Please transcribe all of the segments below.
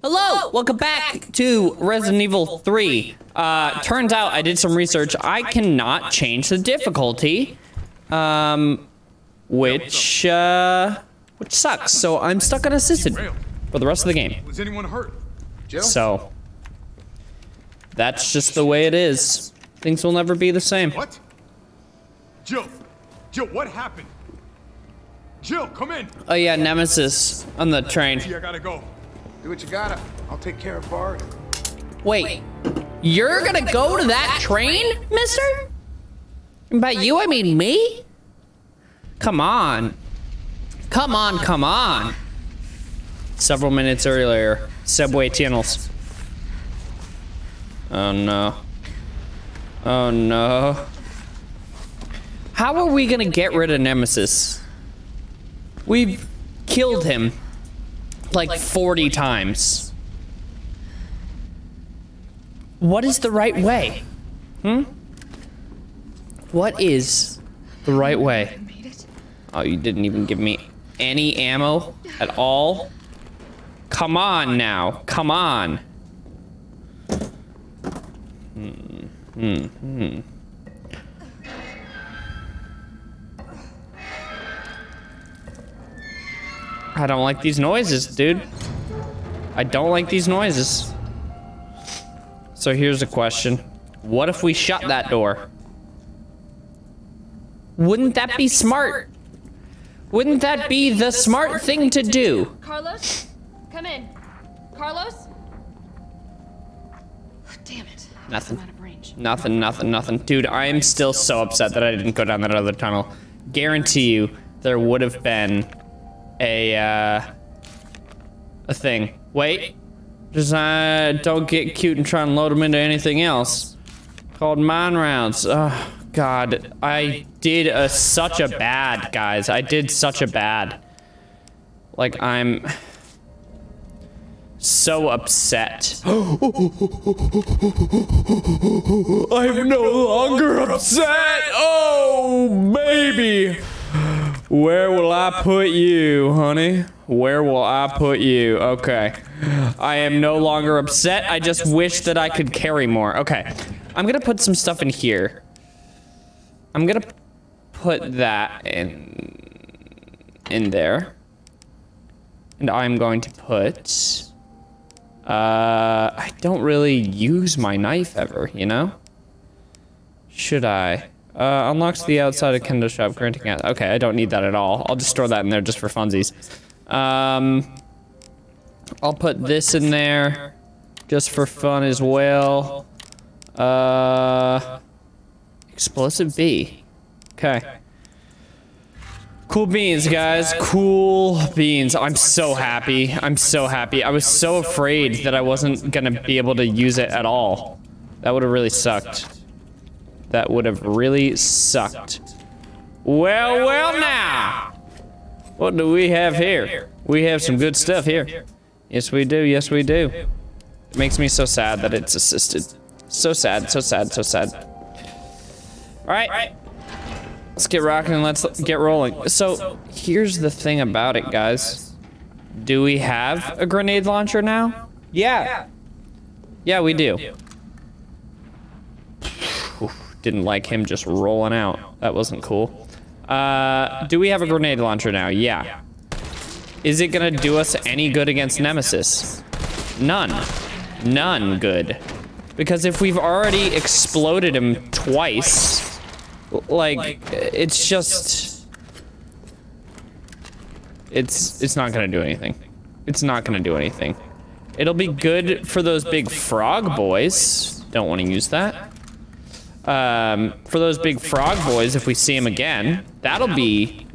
Hello! Welcome back to Resident Evil 3. Turns out I did some research. I cannot change the difficulty. Which sucks. So I'm stuck on assisted for the rest of the game. Was anyone hurt? So that's just the way it is. Things will never be the same. What? Jill, what happened? Jill, come in. Oh yeah, Nemesis on the train. I gotta go. Do what you gotta. I'll take care of Bard. Wait, you're gonna go to that train, mister? And by you, I mean me? Come on. Come on. Several minutes earlier, subway tunnels. Oh no. Oh no. How are we gonna get rid of Nemesis? We've killed him. Like 40 times. What is the right way? What is the right way? Oh, you didn't even give me any ammo at all? Come on now. Come on. I don't like these noises, dude. I don't like these noises. So here's a question. What if we shut that door? Wouldn't that be smart? Wouldn't that be the smart thing to do? Carlos, come in. Carlos? Damn it. Nothing. Dude, I am still so upset that I didn't go down that other tunnel. Guarantee you there would have been a thing. Wait. Just don't get cute and try and load them into anything else. Called mine rounds. Oh God, I did such a bad, guys. I did such a bad. Like, I'm so upset. I'm no longer upset. Oh baby. Where will I put you, honey? Where will I put you? Okay. I am no longer upset. I just wish that I could carry more. Okay. I'm gonna put some stuff in here. I'm gonna put that in there. And I'm going to put... I don't really use my knife ever, you know? Should I? Unlocks the outside of Kendo Shop, granting it. Okay, I don't need that at all. I'll just store that in there just for funsies. I'll put this in there just for fun as well. Explosive B. Okay. Cool beans, guys. Cool beans. I'm so happy. I'm so happy. I was so afraid that I wasn't gonna be able to use it at all. That would have really sucked. That would have really sucked. Well, now. What do we have here? We have some good stuff here. Yes, we do. Yes, we do. It makes me so sad that it's assisted. So sad. All right. Let's get rocking and let's get rolling. So here's the thing about it, guys. Do we have a grenade launcher now? Yeah, we do. Didn't like him just rolling out. That wasn't cool. Do we have a grenade launcher now? Yeah. Is it gonna do us any good against Nemesis? None good. Because if we've already exploded him twice, like, it's just... It's not gonna do anything. It'll be good for those big frog boys. Don't want to use that. For those big frog boys, if we see them again, it'll be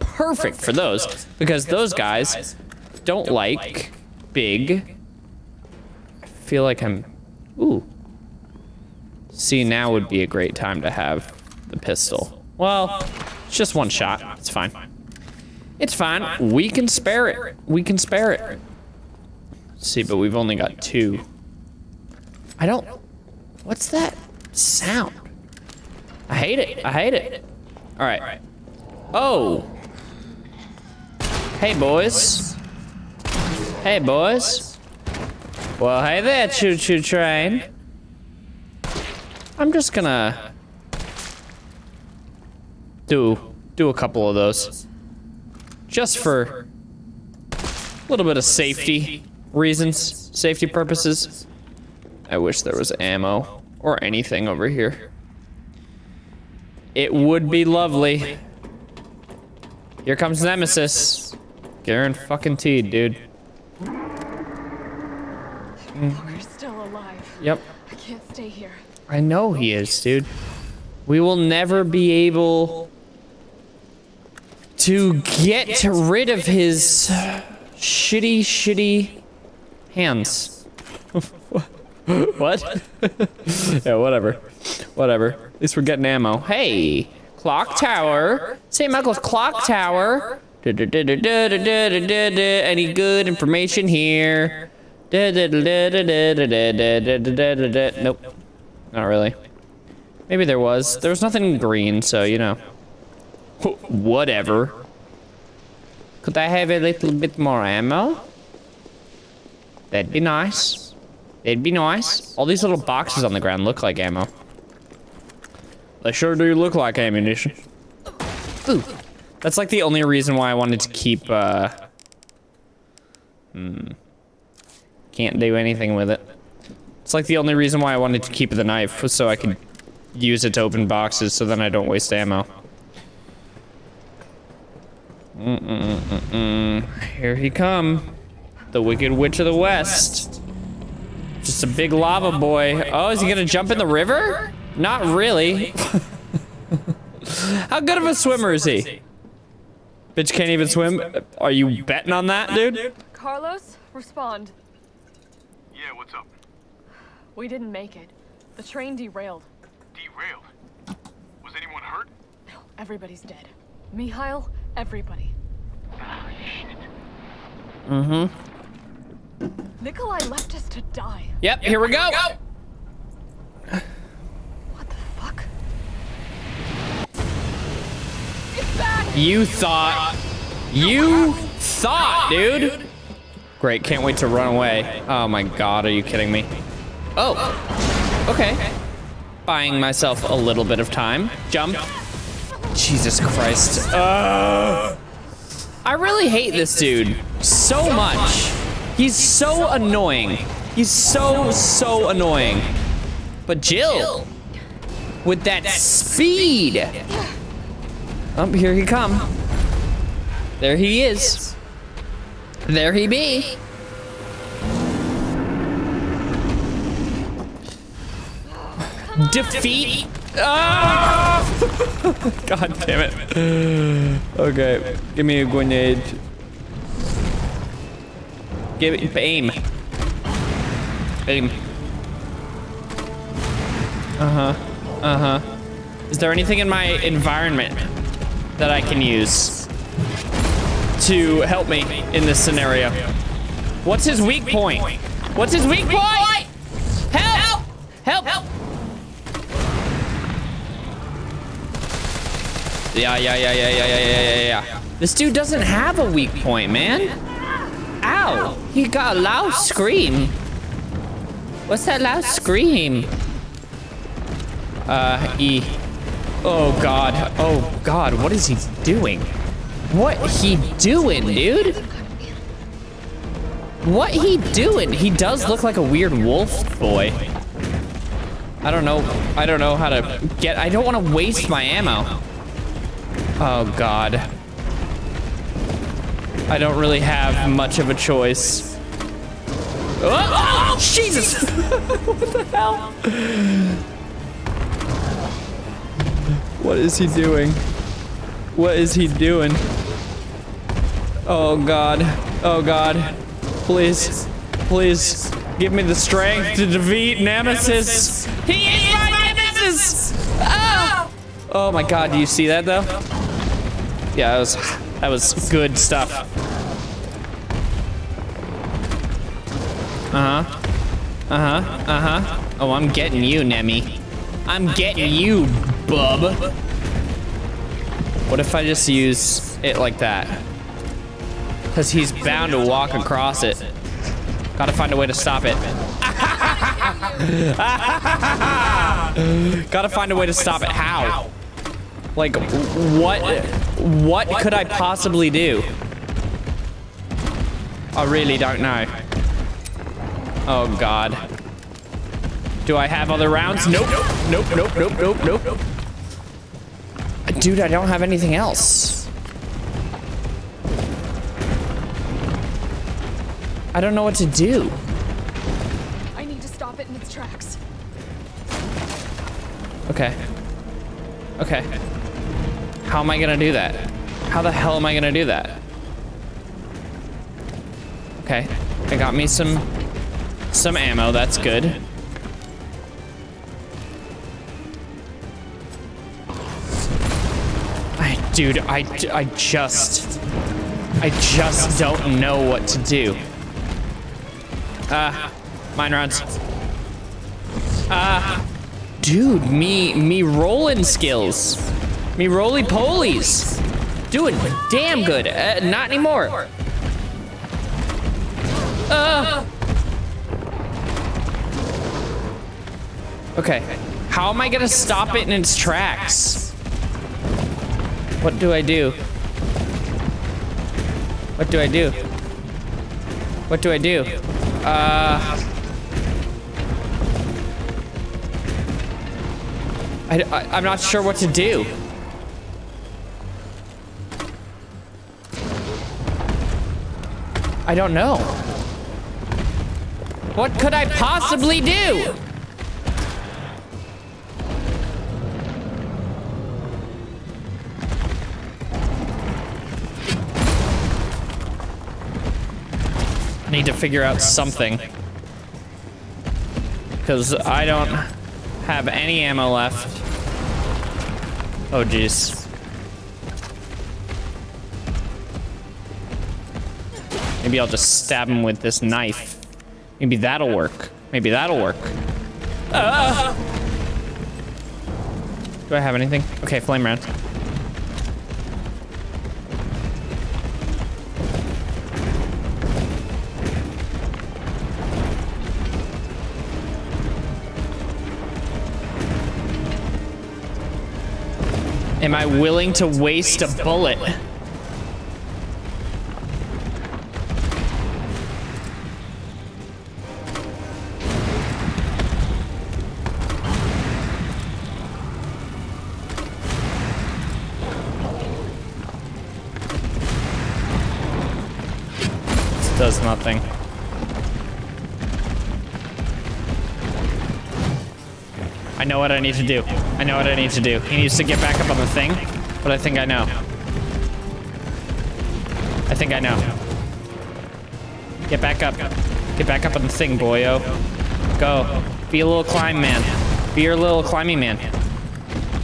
perfect for those, because those guys don't like big. I feel like I'm, ooh. See, now would be a great time to have the pistol. Well, it's just one shot. It's fine. We can spare it. Let's see, but we've only got two. What's that sound? I hate it. All right. Oh. Hey boys. Well, hey there, choo-choo train. I'm just gonna do a couple of those. Just for a little bit of safety reasons, safety purposes. I wish there was ammo or anything over here. It would be lovely. Here comes Nemesis. Guaranteed, dude. Booger's still alive. Yep. I can't stay here. I know he is, dude. We will never be able to get rid of his shitty hands. What? Yeah, whatever. At least we're getting ammo. Hey, clock tower. St. Michael's Clock Tower. Any good information here? Nope. Not really. Maybe there was. There was nothing green, so you know. Whatever. Could I have a little bit more ammo? That'd be nice. It'd be nice. All these little boxes on the ground look like ammo. They sure do look like ammunition. Ooh. That's like the only reason why I wanted to keep, Can't do anything with it. It's like the only reason why I wanted to keep the knife was so I could use it to open boxes so then I don't waste ammo. Here he come. The Wicked Witch of the West. Just a big lava boy. Oh, is he gonna jump in the river? Not really. How good of a swimmer is he? Bitch can't even swim. Are you betting on that, dude? Carlos, respond. Yeah, what's up? We didn't make it. The train derailed. Derailed? Was anyone hurt? No, everybody's dead. Mihail, everybody. Oh, shit. Nikolai left us to die. Yep, here we go. What the fuck? It's back. You thought, dude. Great, can't wait to run away. Oh my god, are you kidding me? Oh, okay. Buying myself a little bit of time. Jump. Jesus Christ. I really hate this dude so much. He's so annoying. He's so annoying. But Jill, with that speed. Oh, here he come. There he is. There he be. Defeat. Oh! God damn it. Okay, give me a grenade. Give it, aim. Is there anything in my environment that I can use to help me in this scenario? What's his weak point? What's his weak point? Help! Help! Yeah. This dude doesn't have a weak point, man. Ow! He got a loud scream. What's that loud scream? E. Oh god. Oh god. What is he doing? What he doing, dude? What he doing? He does look like a weird wolf boy. I don't know how to get. I don't want to waste my ammo. Oh god. I don't really have much of a choice. Oh, Jesus! What the hell? What is he doing? What is he doing? Oh god. Oh god. Please. Give me the strength to defeat Nemesis. He is my Nemesis! Oh! Oh my god, do you see that though? Yeah, that was good stuff. Oh, I'm getting you, Nemi. I'm getting you, bub. What if I just use it like that? Because he's bound to walk across it. Gotta find a way to stop it. Gotta find a way to stop it. How? Like, what could I possibly do? I really don't know. Oh, God. Do I have other rounds? Nope. Nope, nope, nope, nope, nope, nope. Dude, I don't have anything else. I don't know what to do. I need to stop it in its tracks. Okay. Okay. How am I gonna do that? How the hell am I gonna do that? Okay. I got me some ammo, that's good. Dude, I just don't know what to do. Mine runs. Dude, me rolling skills. Me roly-polies. Doing damn good. Not anymore. Okay, how am I gonna stop it in its tracks? What do I do? What do I do? What do I do? I'm not sure what to do. I don't know. What could I possibly do? Need to figure out something, because I don't have any ammo left. Oh jeez. Maybe I'll just stab him with this knife. Maybe that'll work. Maybe that'll work. Do I have anything? Okay, flame round. Am I willing to waste a bullet? This does nothing. I know what I need to do. I know what I need to do. He needs to get back up on the thing, but I think I know. I think I know. Get back up. Get back up on the thing, boyo. Go. Be a little climb man. Be your little climbing man.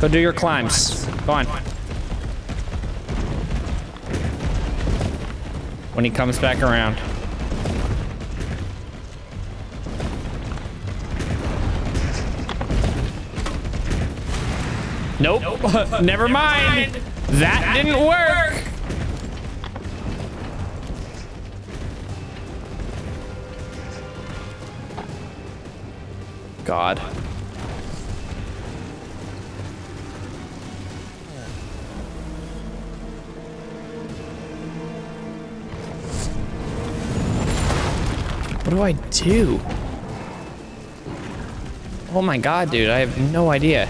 Go do your climbs. Go on. When he comes back around. Nope. Never mind. That didn't work. God. What do I do? Oh my God, dude. I have no idea.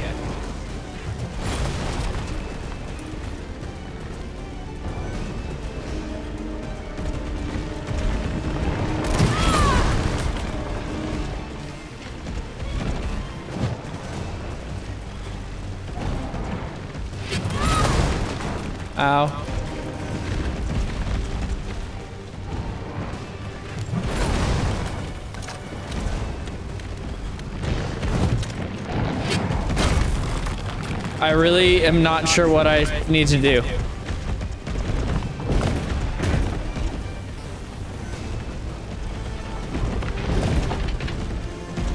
Ow. I really am not sure what I need to do.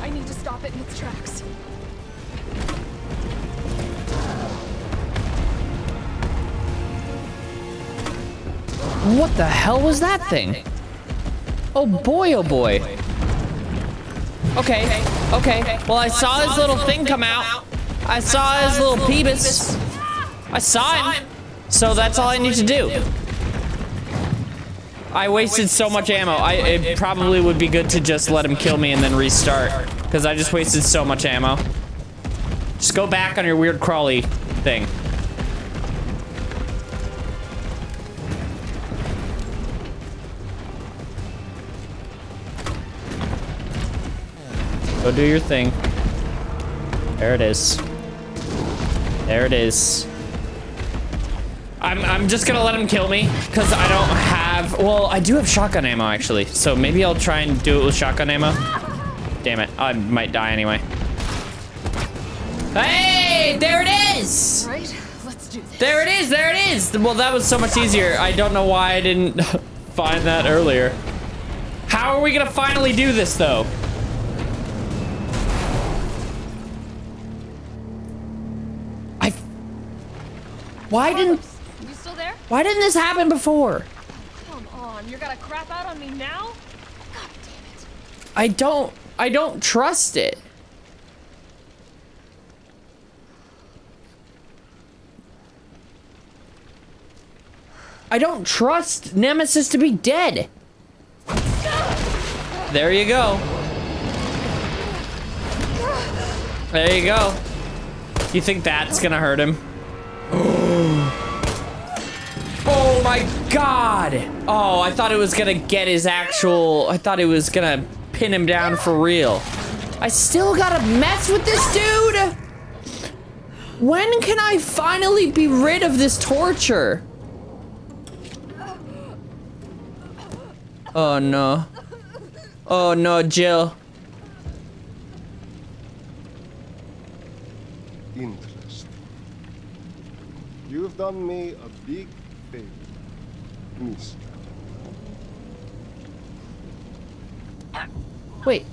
I need to stop it in its tracks. What the hell was that thing? Oh boy, oh boy. Okay, okay. Well, I saw this little thing come out. I saw his little peebus. I saw him. So that's all I need to do. I wasted so much ammo. It probably would be good to just let him kill me and then restart, because I just wasted so much ammo. Just go back on your weird crawly thing. Go do your thing. There it is. There it is. I'm just gonna let him kill me, because I don't have... Well, I do have shotgun ammo, actually. So maybe I'll try and do it with shotgun ammo. Damn it. I might die anyway. Hey! There it is! All right, let's do this. There it is! There it is! Well, that was so much easier. I don't know why I didn't find that earlier. How are we gonna finally do this, though? Why didn't... You still there? Why didn't this happen before? Come on, you're gonna crap out on me now? God damn it. I don't trust it. I don't trust Nemesis to be dead. There you go. There you go. You think that's gonna hurt him? Oh my god! Oh, I thought it was gonna get his actual... I thought it was gonna pin him down for real. I still gotta mess with this dude! When can I finally be rid of this torture? Oh no. Oh no, Jill. You've done me a big favor, Miss. Wait.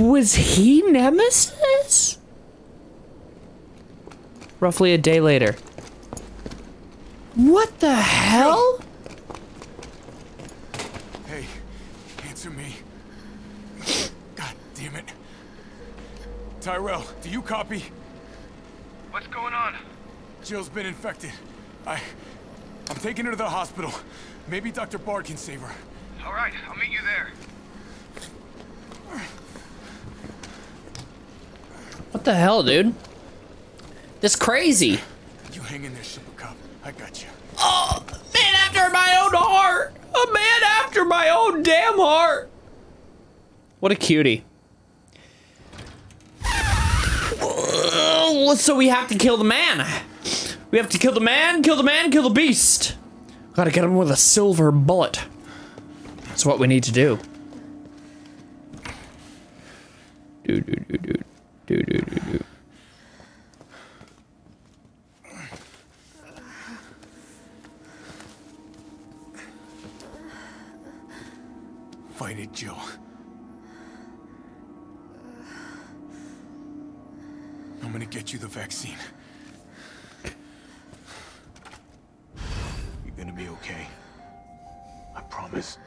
Was he Nemesis? Roughly a day later. What the hell? Hey, answer me. God damn it. Tyrell, do you copy? What's going on? Jill's been infected. I'm taking her to the hospital. Maybe Dr. Bard can save her. All right, I'll meet you there. What the hell, dude? That's crazy. You hang in there, Super Cop. I got you. Oh, man after my own heart. A man after my own damn heart. What a cutie. So we have to kill the man. We have to kill the man, kill the man, kill the beast. Gotta get him with a silver bullet. That's what we need to do. Fight it, Jill. I'm gonna get you the vaccine. You're gonna be okay. I promise.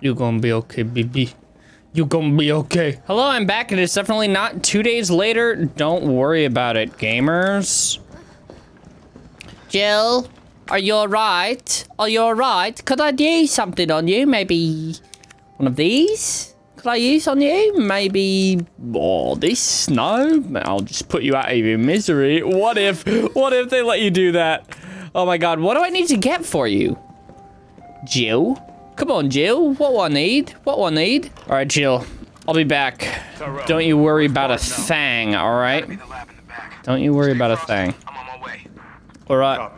You're gonna be okay, baby. You're gonna be okay. Hello, I'm back, and it's definitely not 2 days later. Don't worry about it, gamers. Jill, are you alright? Are you alright? Could I use something on you? Maybe one of these? Could I use on you? Maybe... Oh, this? No? I'll just put you out of your misery. What if they let you do that? Oh my god, what do I need to get for you? Jill? Come on, Jill. What do I need? What do I need? Alright, Jill. I'll be back. Don't you worry about a thing, alright? Don't you worry about a thing. Alright.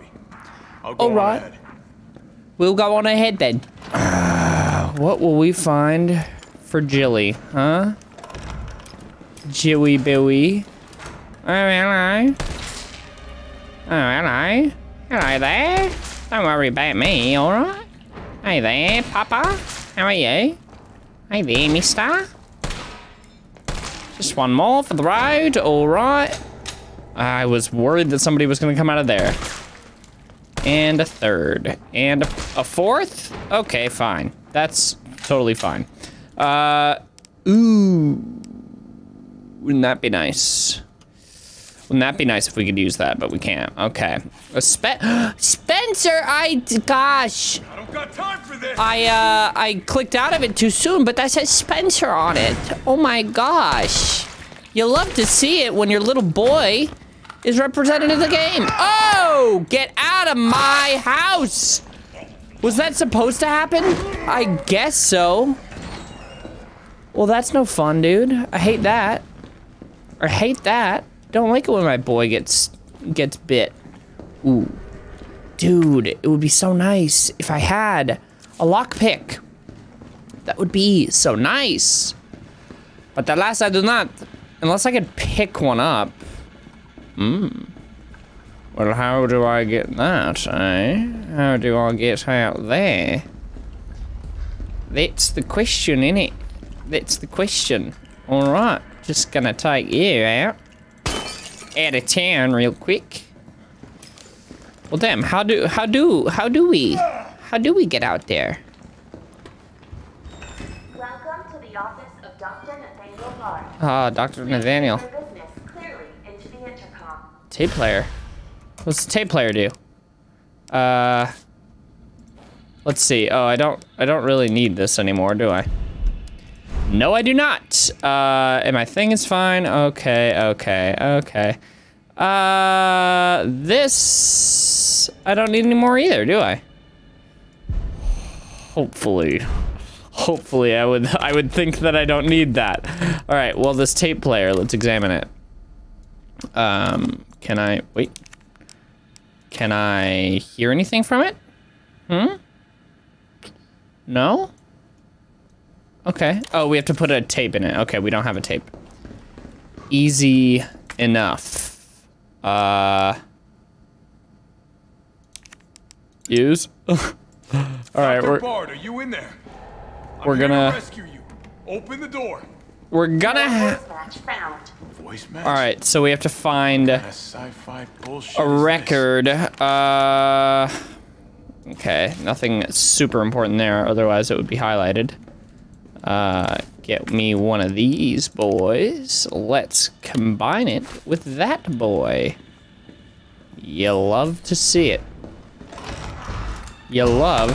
Alright. We'll go on ahead then. What will we find... for Jilly, huh? Jilly Billy. Oh, hello. Oh, hello. Hello there. Don't worry about me, alright? Hey there, Papa. How are you? Hey there, mister. Just one more for the road, alright. I was worried that somebody was gonna come out of there. and a third, and a fourth? Okay, fine. That's totally fine. Ooh. Wouldn't that be nice? Wouldn't that be nice if we could use that, but we can't. Okay. Spencer, gosh. I don't got time for this. I clicked out of it too soon, but that says Spencer on it. Oh my gosh. You love to see it when your little boy is represented in the game. Oh, get out of my house. Was that supposed to happen? I guess so. Well, that's no fun, dude. I hate that. I hate that. Don't like it when my boy gets bit. Ooh. Dude, it would be so nice if I had a lockpick. That would be so nice. But alas, I do not. Unless I could pick one up. Hmm. Well, how do I get that, eh? How do I get out there? That's the question, innit? That's the question. Alright, just gonna take you out of town real quick. Well, damn, how do we get out there? Welcome to the office of Dr. Nathaniel Barnes. Ah, Dr. Nathaniel. Tape player. What's the tape player do? Let's see. Oh, I don't really need this anymore, do I? No, I do not. And my thing is fine. Okay. This I don't need any more either, do I? Hopefully, I would think that I don't need that. All right. Well, this tape player. Let's examine it. Can I wait? Can I hear anything from it? Hmm. No. Okay. Oh, we have to put a tape in it. Okay, we don't have a tape. Easy enough. Use. All right, Dr. Bard, are you in there? We're gonna rescue you. Open the door. We're gonna. Voice match. All right, so we have to find a record. Okay, nothing super important there. Otherwise, it would be highlighted. Get me one of these boys. Let's combine it with that boy. You love to see it. You love.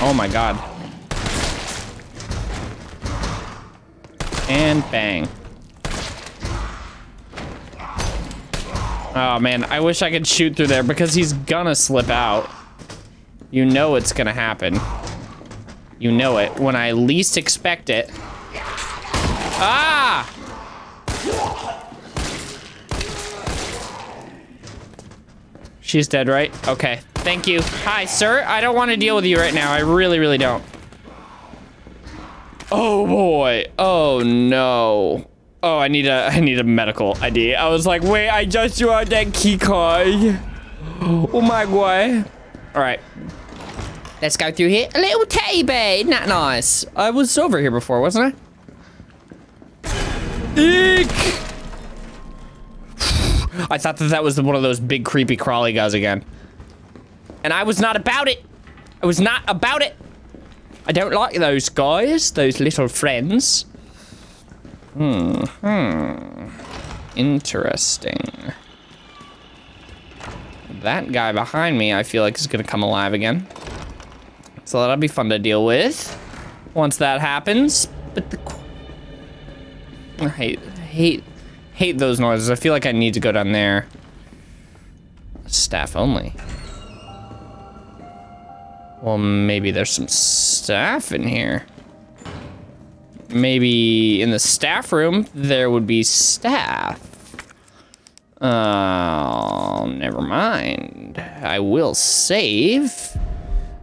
Oh my god. And bang. Oh man, I wish I could shoot through there because he's gonna slip out. You know it's gonna happen. You know it when I least expect it. Ah! She's dead, right? Okay, thank you. Hi, sir. I don't want to deal with you right now. I really, really don't. Oh boy. Oh no. Oh, I need a medical ID. I was like, wait, I just drew out that key card. Oh my god. All right. Let's go through here. A little teddy bear, not nice. I was over here before, wasn't I? Eek! I thought that was one of those big creepy crawly guys again. And I was not about it. I was not about it. I don't like those guys, those little friends. Interesting. That guy behind me, I feel like is gonna come alive again. So that'll be fun to deal with once that happens. But I hate those noises. I feel like I need to go down there. Staff only. Well, maybe there's some staff in here. Maybe in the staff room there would be staff. Oh, never mind. I will save.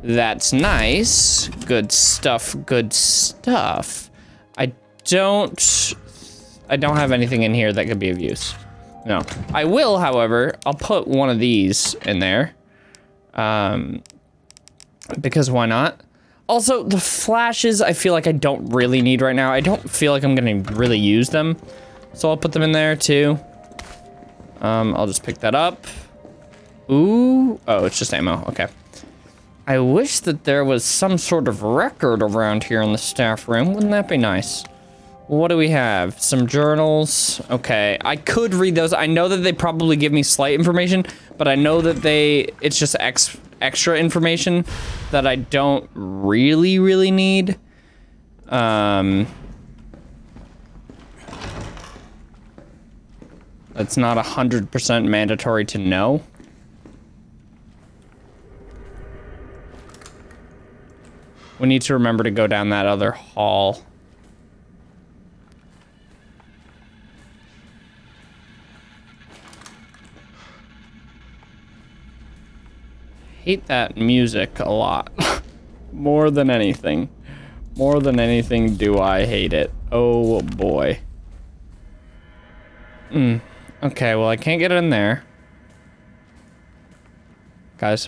That's nice. Good stuff, good stuff. I don't have anything in here that could be of use. No. I will, however, I'll put one of these in there. Because why not? Also, the flashes I feel like I don't really need right now. I don't feel like I'm gonna really use them. So I'll put them in there too. I'll just pick that up. Ooh. Oh, it's just ammo. Okay. I wish that there was some sort of record around here in the staff room. Wouldn't that be nice? What do we have? Some journals. Okay, I could read those. I know that they probably give me slight information, but I know that it's just extra information that I don't really need. It's not 100% mandatory to know. We need to remember to go down that other hall. Hate that music a lot. More than anything. More than anything do I hate it. Oh boy. Okay, well I can't get in there. Guys,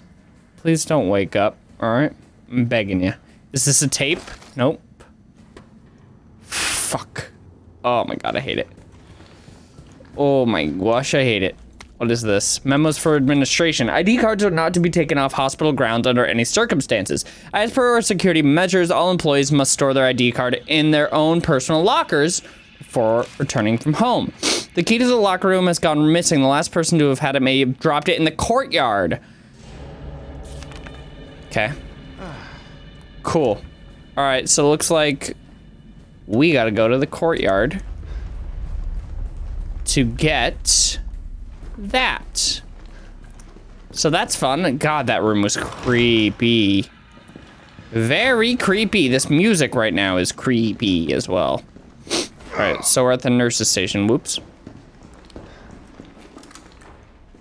please don't wake up, alright? I'm begging you. Is this a tape? Nope. Fuck. Oh my god, I hate it. Oh my gosh, I hate it. What is this? Memos for administration. ID cards are not to be taken off hospital grounds under any circumstances. As per our security measures, all employees must store their ID card in their own personal lockers before returning from home. The key to the locker room has gone missing. The last person to have had it may have dropped it in the courtyard. Okay. Cool. All right, so it looks like we gotta go to the courtyard to get that. So that's fun. God, that room was creepy. Very creepy. This music right now is creepy as well. All right, so we're at the nurse's station. Whoops.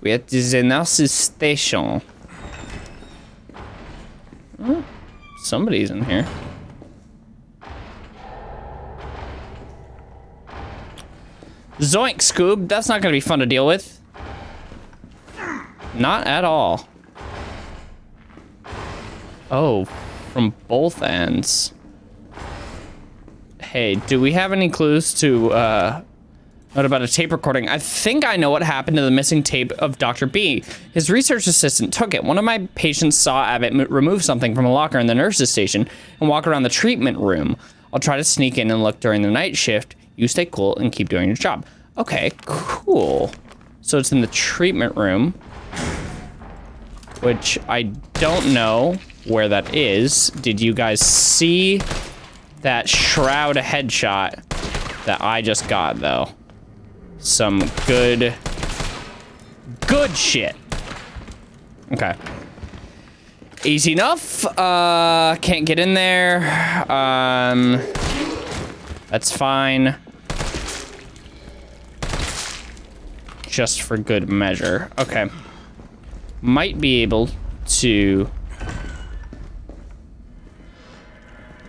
We're at the nurse's station. Oh, somebody's in here. Zoink, Scoob. That's not gonna be fun to deal with. Not at all. Oh, from both ends. Hey, do we have any clues to, what about a tape recording? I think I know what happened to the missing tape of Dr. B. His research assistant took it. One of my patients saw Abbott remove something from a locker in the nurse's station and walk around the treatment room. I'll try to sneak in and look during the night shift. You stay cool and keep doing your job. Okay, cool. So it's in the treatment room, which I don't know where that is. Did you guys see that shroud headshot that I just got, though? Some good shit. Okay. Easy enough. Can't get in there. That's fine. Just for good measure. Okay. Might be able to...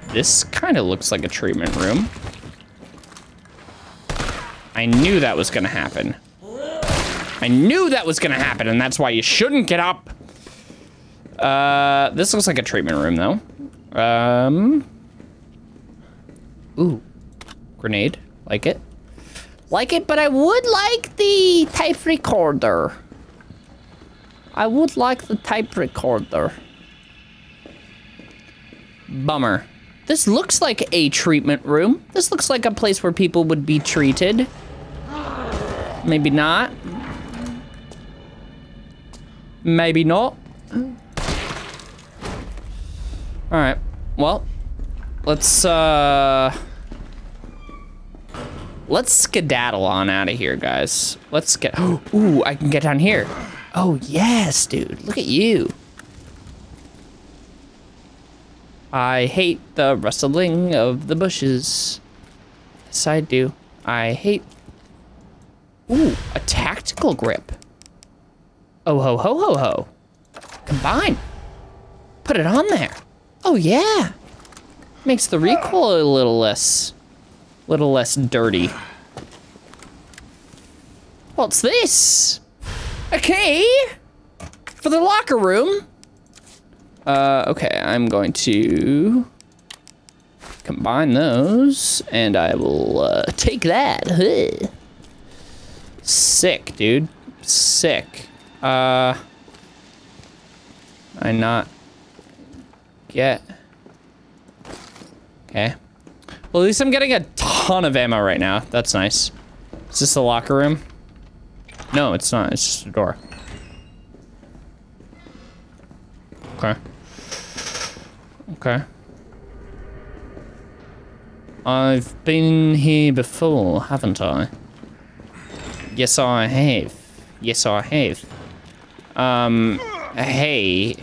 This kind of looks like a treatment room. I knew that was gonna happen. I knew that was gonna happen, and that's why you shouldn't get up. This looks like a treatment room, though. Ooh. Grenade. Like it. Like it, but I would like the tape recorder. I would like the tape recorder. Bummer. This looks like a treatment room. This looks like a place where people would be treated. Maybe not. Maybe not. All right, well, let's skedaddle on out of here, guys. Let's get, ooh, I can get down here. Oh, yes, dude. Look at you. I hate the rustling of the bushes. Yes, I do. I hate... Ooh, a tactical grip. Oh, ho, ho, ho, ho. Combine. Put it on there. Oh, yeah. Makes the recoil a little less dirty. What's this? A key for the locker room. Okay, I'm going to combine those, and I will take that. Sick, dude. Sick. I not get? Okay. Well, at least I'm getting a ton of ammo right now. That's nice. Is this the locker room? No, it's not. It's just a door. Okay. Okay. I've been here before, haven't I? Yes, I have. Yes, I have. Hey.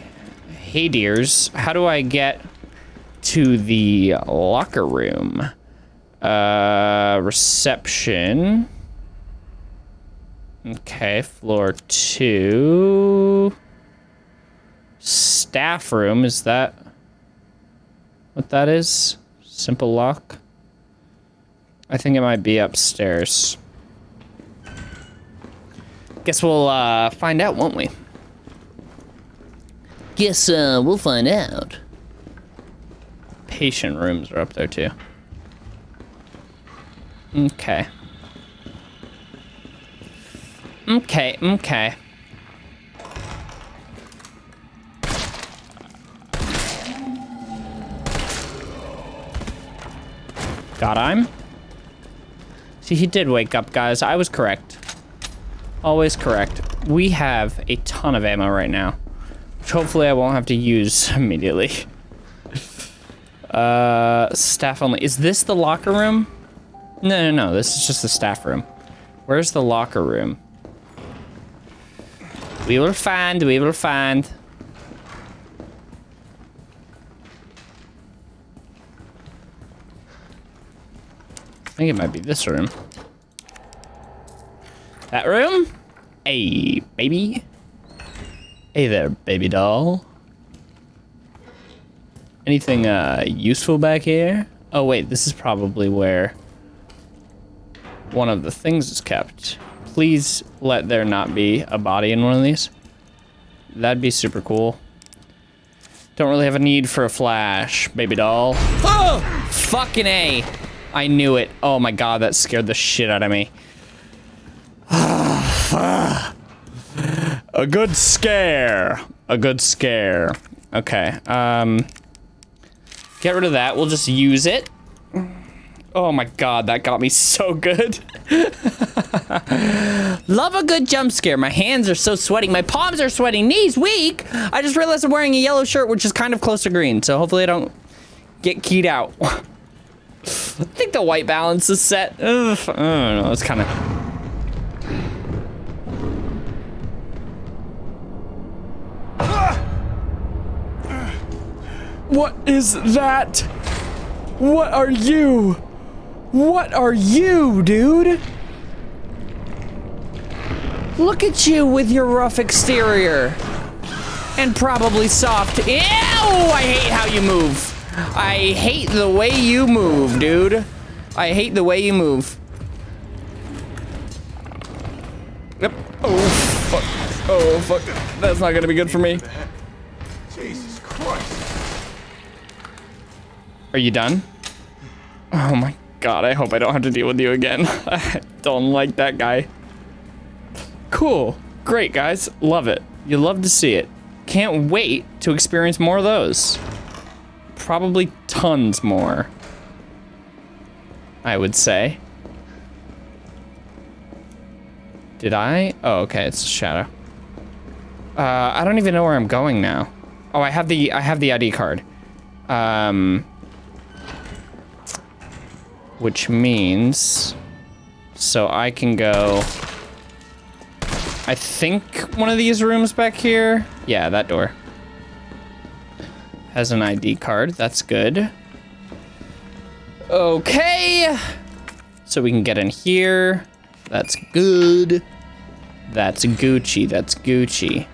Hey, dears. How do I get to the locker room? Reception. Okay, floor 2. Staff room, is that what that is? Simple lock? I think it might be upstairs. Guess we'll find out, won't we? Guess we'll find out. Patient rooms are up there too. Okay. Okay, okay. Got him. See, he did wake up, guys. I was correct. Always correct. We have a ton of ammo right now, which hopefully I won't have to use immediately. Staff only. Is this the locker room? No, no, no. This is just the staff room. Where's the locker room? We will find. We will find. I think it might be this room. That room? Hey, baby. Hey there, baby doll. Anything useful back here? Oh wait, this is probably where one of the things is kept. Please let there not be a body in one of these. That'd be super cool. Don't really have a need for a flash, baby doll. Oh! Fucking A! I knew it. Oh my god, that scared the shit out of me. A good scare. A good scare. Okay. Get rid of that. We'll just use it. Oh my god, that got me so good. Love a good jump scare. My hands are so sweaty. My palms are sweaty. Knees weak. I just realized I'm wearing a yellow shirt, which is kind of close to green. So hopefully I don't get keyed out. I think the white balance is set. Ugh, I don't know. It's kind of... What is that? What are you? What are you, dude? Look at you with your rough exterior. And probably soft. Ew! I hate how you move. I hate the way you move, dude. I hate the way you move. Yep. Oh, fuck. Oh, fuck. That's not gonna be good for me. Jesus Christ. Are you done? Oh my god, I hope I don't have to deal with you again. I don't like that guy. Cool. Great, guys. Love it. You love to see it. Can't wait to experience more of those. Probably tons more, I would say. Did I? Oh, okay, it's a shadow. I don't even know where I'm going now. Oh, I have the ID card. Which means, so I can go, I think one of these rooms back here. Yeah, that door has an ID card. That's good. Okay. So we can get in here. That's good. That's Gucci. That's Gucci.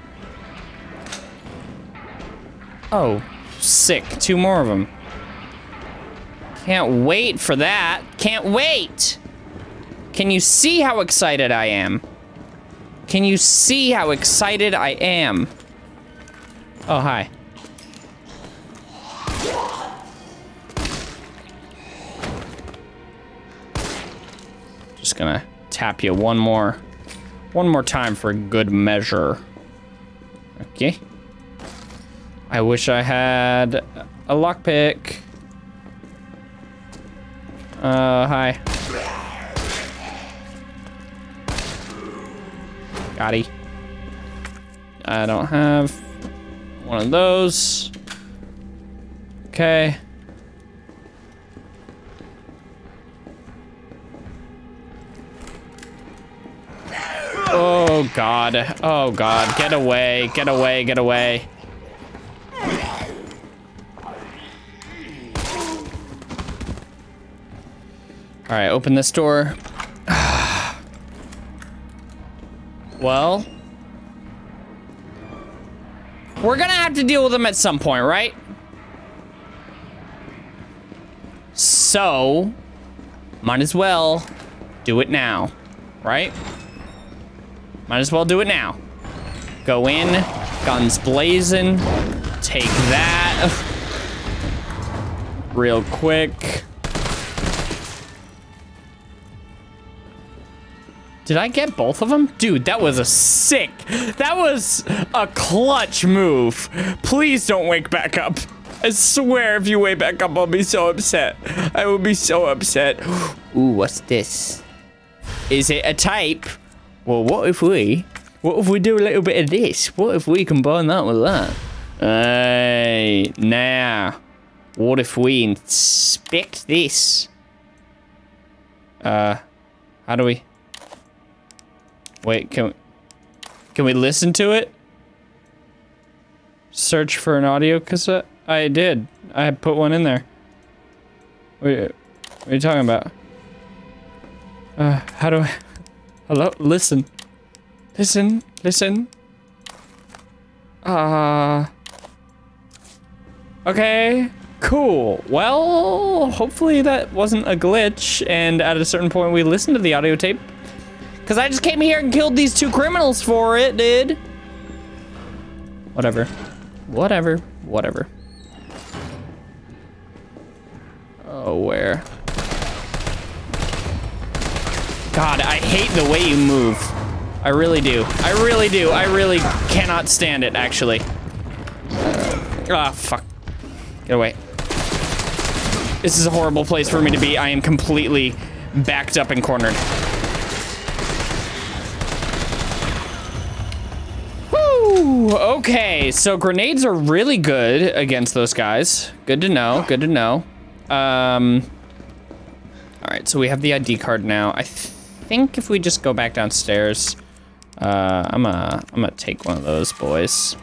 Oh, sick. 2 more of them. Can't wait for that. Can't wait. Can you see how excited I am? Can you see how excited I am? Oh, hi. Just gonna tap you one more time for a good measure. Okay. I wish I had a lockpick. Hi. Gotti. I don't have one of those. Okay. Oh God. Oh God. Get away. Get away. Get away. All right, open this door. Well, we're gonna have to deal with them at some point, right? So, might as well do it now, right? Might as well do it now. Go in, guns blazing, take that real quick. Did I get both of them? Dude, that was a sick, that was a clutch move. Please don't wake back up. I swear if you wake back up, I'll be so upset. I will be so upset. Ooh, what's this? Is it a type? Well, what if we do a little bit of this? What if we combine that with that? Hey, now, what if we inspect this? How do we? Wait, can we listen to it? Search for an audio cassette? I did. I put one in there. What are you talking about? How do I... Hello? Listen. Listen. Listen. Okay. Cool. Well, hopefully that wasn't a glitch, and at a certain point we listened to the audio tape. Cause I just came here and killed these two criminals for it, dude. Whatever. Whatever. Whatever. Oh, where? God, I hate the way you move. I really do. I really do. I really cannot stand it, actually. Ah, fuck. Get away. This is a horrible place for me to be. I am completely backed up and cornered. Okay, so grenades are really good against those guys. Good to know, good to know. All right, so we have the ID card now. I think if we just go back downstairs, I'm gonna take one of those boys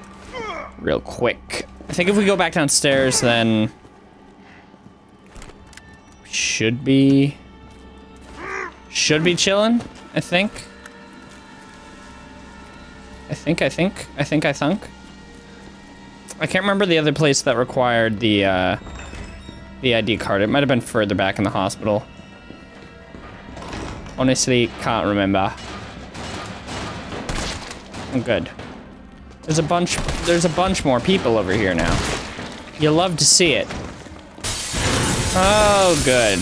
real quick. I think if we go back downstairs, then should be chilling, I think. I think. I can't remember the other place that required the ID card. It might have been further back in the hospital. Honestly, can't remember. I'm good. There's a bunch more people over here now. You love to see it. Oh, good.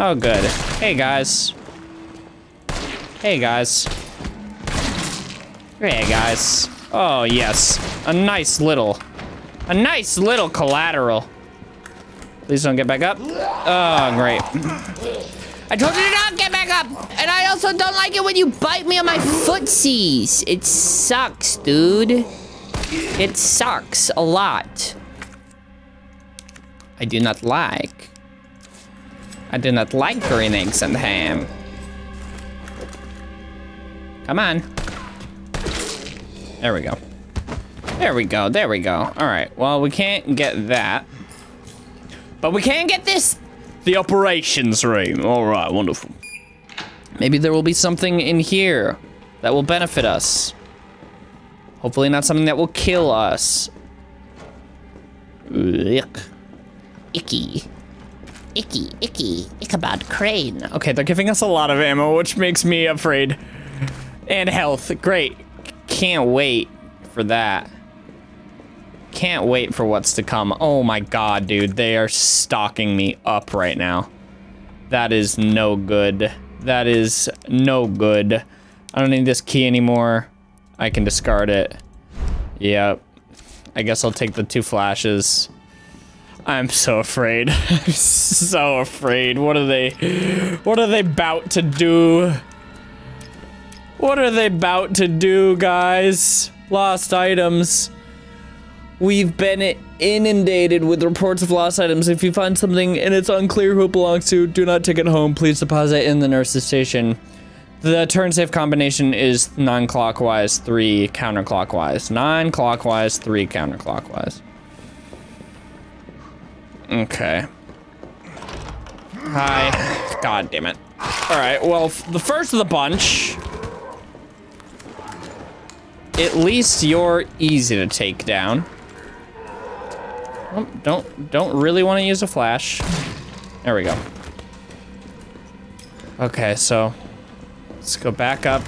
Oh, good. Hey, guys. Hey, guys. Hey guys. Oh yes. A nice little collateral. Please don't get back up. Oh great. I told you to not get back up! And I also don't like it when you bite me on my footsies. It sucks, dude. It sucks a lot. I do not like. I do not like green eggs and ham. Come on. There we go. There we go. There we go. All right. Well, we can't get that. But we can get this. The operations room. All right. Wonderful. Maybe there will be something in here that will benefit us. Hopefully not something that will kill us. Yuck. Icky. Icky. Icky. Ichabod Crane. Okay. They're giving us a lot of ammo, which makes me afraid. And health. Great. Can't wait for that. Can't wait for what's to come. Oh my God, dude. They are stocking me up right now. That is no good. That is no good. I don't need this key anymore. I can discard it. Yep. I guess I'll take the 2 flashes. I'm so afraid. I'm so afraid. What are they about to do? What are they about to do, guys? Lost items. We've been inundated with reports of lost items. If you find something and it's unclear who it belongs to, do not take it home. Please deposit in the nurse's station. The turn safe combination is non-clockwise, 3 counterclockwise. Non-clockwise, 3 counterclockwise. Okay. Hi. God damn it. All right, well, the first of the bunch. At least you're easy to take down. Oh, don't really want to use a flash. There we go. Okay, so let's go back up.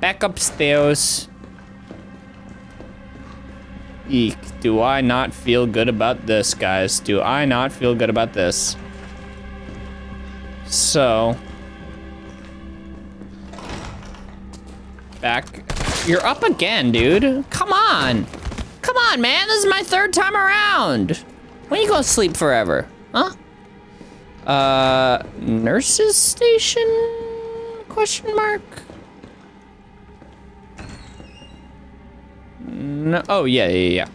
Back upstairs. Eek, do I not feel good about this, guys? Do I not feel good about this? So. Back. You're up again, dude. Come on. Come on, man. This is my 3rd time around. When you gonna sleep forever? Huh? Nurse's station? Question mark? No. Oh, yeah.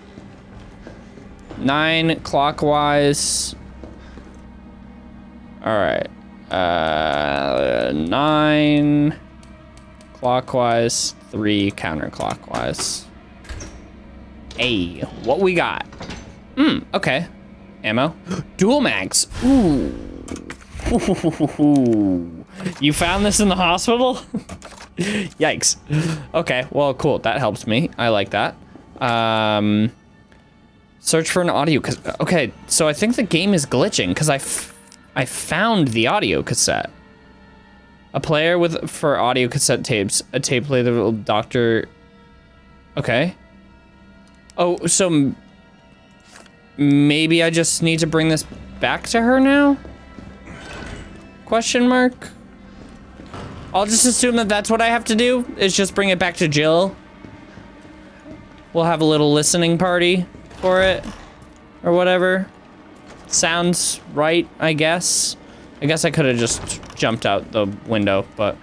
9 clockwise. All right. 9 clockwise, 3 counterclockwise. Hey, what we got? Okay. Ammo. Dual mags. Ooh. You found this in the hospital? Yikes. Okay, well, cool. That helps me. I like that. Search for an audio cassette. Okay, so I think the game is glitching because I found the audio cassette. A player for audio cassette tapes. A tape player that will doctor. Okay. Oh, so maybe I just need to bring this back to her now? Question mark? I'll just assume that that's what I have to do, is just bring it back to Jill. We'll have a little listening party for it, or whatever. Sounds right, I guess. I guess I could have just jumped out the window, but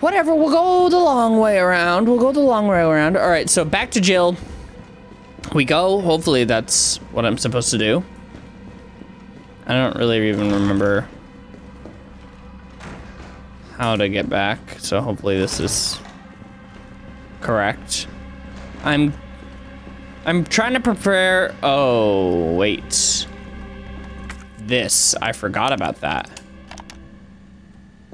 whatever, we'll go the long way around. We'll go the long way around. All right, so back to Jill. We go, hopefully that's what I'm supposed to do. I don't really even remember how to get back, so hopefully this is correct. I'm trying to prepare. Oh, wait. This, I forgot about that.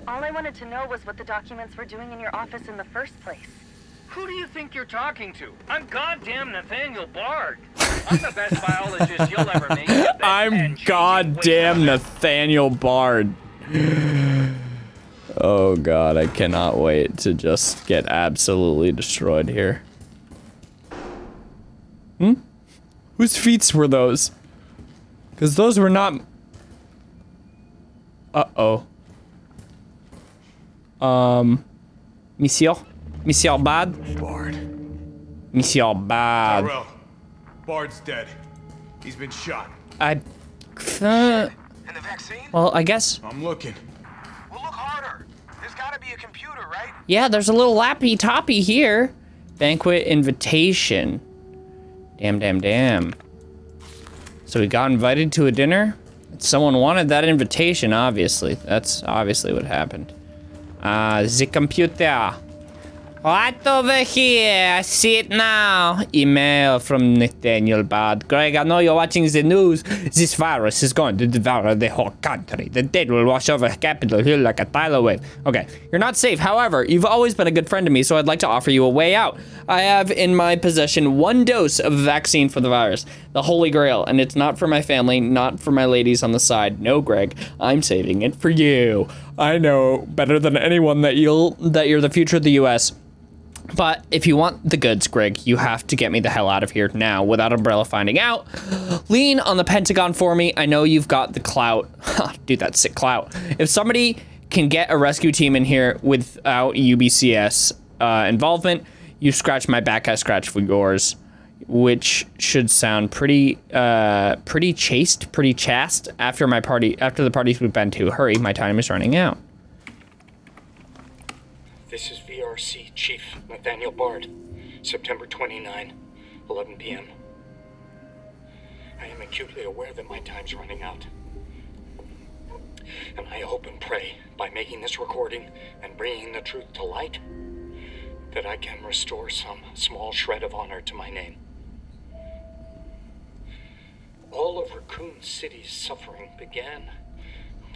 All I wanted to know was what the documents were doing in your office in the first place. Who do you think you're talking to? I'm goddamn Nathaniel Bard. I'm the best biologist you'll ever meet. I'm goddamn Nathaniel Bard. Oh god, I cannot wait to just get absolutely destroyed here. Hmm? Whose feet were those? Because those were not... Uh-oh. Monsieur Bard? Bard. Monsieur Bard. Tyrell. Bard's dead. He's been shot. And the vaccine? Well, I guess... I'm looking. Well, look harder. There's gotta be a computer, right? Yeah, there's a little lappy-toppy here. Banquet invitation. Damn. So we got invited to a dinner. Someone wanted that invitation, obviously. That's obviously what happened. The computer. Right over here. I see it now. Email from Nathaniel Bard. Greg, I know you're watching the news. This virus is going to devour the whole country. The dead will wash over Capitol Hill like a tidal wave. Okay, you're not safe. However, you've always been a good friend to me, so I'd like to offer you a way out. I have in my possession 1 dose of vaccine for the virus. The Holy Grail, and it's not for my family, not for my ladies on the side. No, Greg, I'm saving it for you. I know better than anyone that you're the future of the U.S., but if you want the goods, Greg, you have to get me the hell out of here now without Umbrella finding out. Lean on the Pentagon for me. I know you've got the clout. Dude, that's sick clout. If somebody can get a rescue team in here without UBCS involvement, You scratch my back, I scratch for yours, which should sound pretty, pretty chaste. After my party, after the parties we've been to, hurry, my time is running out. This is VRC Chief Nathaniel Bard, September 29, 11 p.m. I am acutely aware that my time's running out. And I hope and pray, by making this recording and bringing the truth to light, that I can restore some small shred of honor to my name. All of Raccoon City's suffering began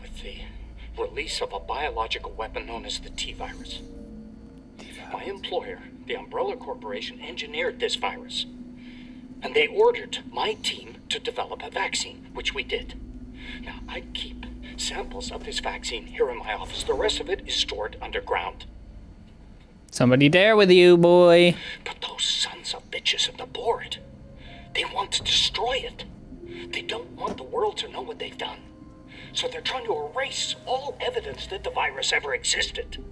with the release of a biological weapon known as the T-Virus. My employer, the Umbrella Corporation, engineered this virus, and they ordered my team to develop a vaccine, which we did. Now, I keep samples of this vaccine here in my office. The rest of it is stored underground. Somebody there with you, boy. But those sons of bitches at the board, they want to destroy it. They don't want the world to know what they've done. So they're trying to erase all evidence that the virus ever existed.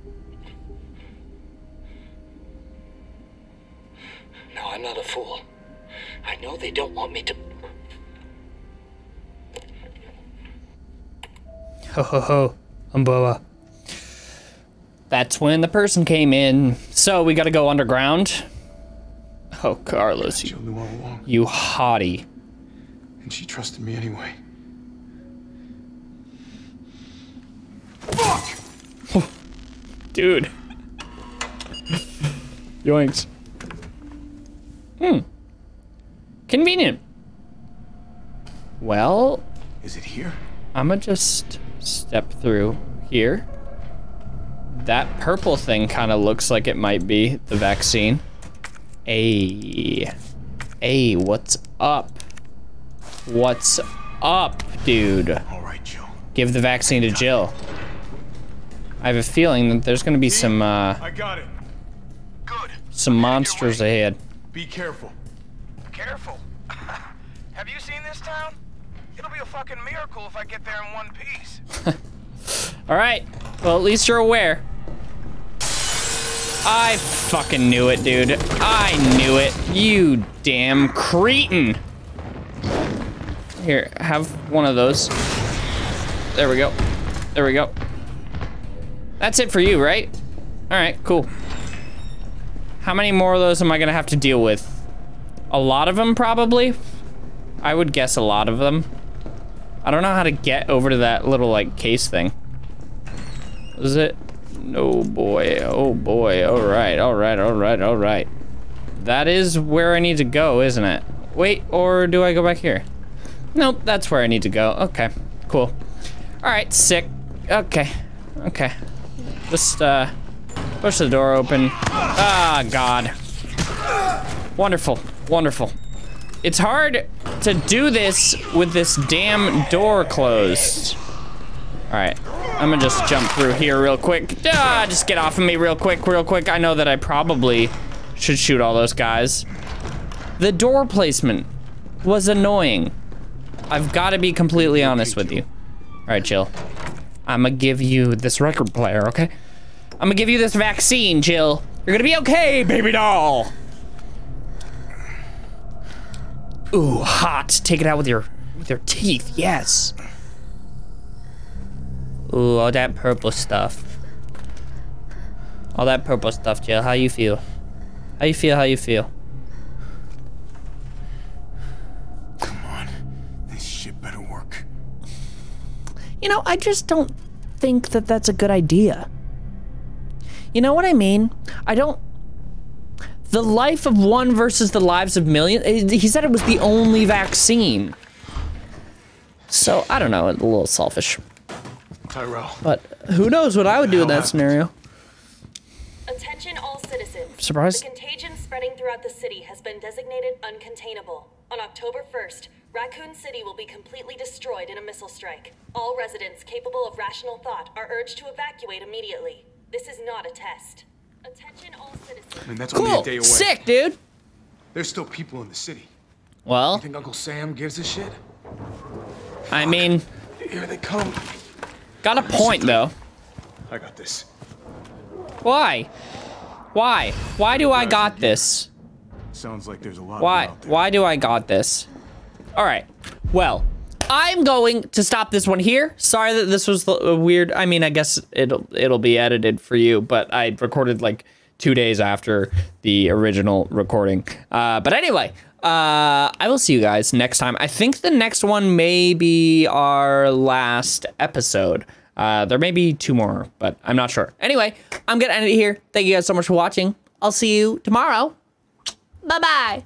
Now, I'm not a fool. I know they don't want me to... Ho ho ho, Umboa. That's when the person came in. So we gotta go underground. Oh, Carlos, you, you hottie. And she trusted me anyway. Fuck! Dude. Yoinks. Hmm. Convenient. Well. Is it here? I'ma just step through here. That purple thing kind of looks like it might be the vaccine. Ayy. Ayy, what's up? What's up, dude? All right, Jill. Give the vaccine to Jill. I have a feeling that there's gonna be some, I got it. Good. Some monsters ahead. Be careful. Careful? Have you seen this town? It'll be a fucking miracle if I get there in one piece. Alright. Well, at least you're aware. I fucking knew it, dude. I knew it. You damn cretin. Here, have one of those. There we go. There we go. That's it for you, right? Alright, cool. How many more of those am I gonna have to deal with? A lot of them, probably? I would guess a lot of them. I don't know how to get over to that little, like, case thing. Is it? Oh boy, oh boy, alright, alright, alright, alright. That is where I need to go, isn't it? Wait, or do I go back here? Nope, that's where I need to go. Okay, cool. Alright, sick. Okay, okay. Just, push the door open. Ah, God. Wonderful, wonderful. It's hard to do this with this damn door closed. Alright, I'm gonna just jump through here real quick. Ah, just get off of me real quick, real quick. I know that I probably should shoot all those guys. The door placement was annoying. I've gotta be completely honest with you. Alright, Jill. I'm gonna give you this record player, okay? I'm gonna give you this vaccine, Jill. You're gonna be okay, baby doll. Ooh, hot. Take it out with your teeth, yes. Ooh, all that purple stuff. All that purple stuff, Jill. How you feel? How you feel? How you feel? Come on. This shit better work. You know, I just don't think that that's a good idea. You know what I mean? I don't... The life of one versus the lives of millions. He said it was the only vaccine. So, I don't know. A little selfish. Tyrell. But who knows what I would do in that scenario. Attention all citizens. Surprise. The contagion spreading throughout the city has been designated uncontainable. On October 1st, Raccoon City will be completely destroyed in a missile strike. All residents capable of rational thought are urged to evacuate immediately. This is not a test. Attention all citizens. I mean, that's cool. Only a day away. Sick, dude. There's still people in the city. Well, you think Uncle Sam gives a shit? I mean, here they come. Got a point though. I got this. Why? Why? Why do I got this? Sounds like there's a lot. Why do I got this? All right. Well, I'm going to stop this one here. Sorry that this was weird. I mean, I guess it'll be edited for you, but I recorded like 2 days after the original recording. But anyway, I will see you guys next time. I think the next one may be our last episode. There may be 2 more, but I'm not sure. Anyway, I'm gonna end it here. Thank you guys so much for watching. I'll see you tomorrow. Bye-bye.